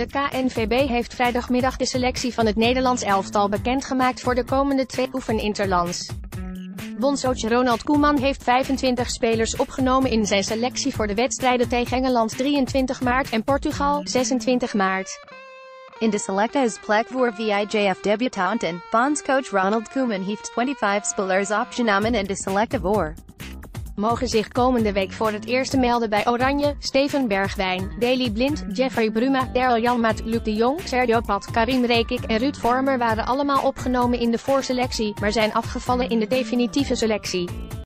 De KNVB heeft vrijdagmiddag de selectie van het Nederlands elftal bekendgemaakt voor de komende 2 oefeninterlands. Bondscoach Ronald Koeman heeft 25 spelers opgenomen in zijn selectie voor de wedstrijden tegen Engeland 23 maart en Portugal 26 maart. In de selecta plek voor vijf debutanten, bondscoach Ronald Koeman heeft 25 spelers opgenomen in de selecta voor. Mogen zich komende week voor het eerst melden bij Oranje Steven Bergwijn, Daley Blind, Jeffrey Bruma, Daryl Janmaat, Luc de Jong, Sergio Pat, Karim Rekik en Ruud Vormer waren allemaal opgenomen in de voorselectie, maar zijn afgevallen in de definitieve selectie.